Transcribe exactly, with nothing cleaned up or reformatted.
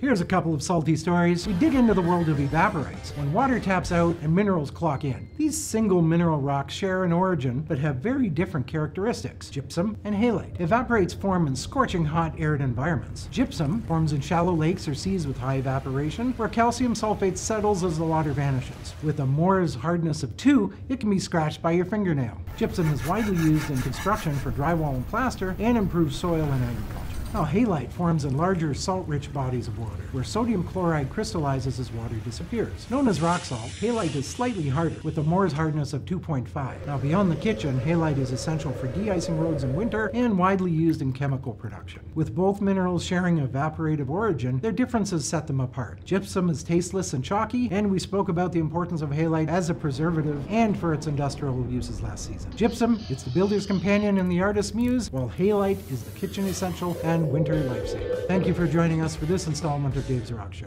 Here's a couple of salty stories. We dig into the world of evaporites, when water taps out and minerals clock in. These single mineral rocks share an origin, but have very different characteristics, gypsum and halite. Evaporites form in scorching hot, arid environments. Gypsum forms in shallow lakes or seas with high evaporation, where calcium sulfate settles as the water vanishes. With a Mohrs hardness of two, it can be scratched by your fingernail. Gypsum is widely used in construction for drywall and plaster, and improves soil and agriculture. Now, halite forms in larger salt-rich bodies of water, where sodium chloride crystallizes as water disappears. Known as rock salt, halite is slightly harder, with a Mohrs hardness of two point five. Now, beyond the kitchen, halite is essential for de-icing roads in winter and widely used in chemical production. With both minerals sharing evaporative origin, their differences set them apart. Gypsum is tasteless and chalky, and we spoke about the importance of halite as a preservative and for its industrial uses last season. Gypsum, it's the builder's companion and the artist's muse, while halite is the kitchen essential and winter lifesaver. Thank you for joining us for this installment of Dave's Rock Show.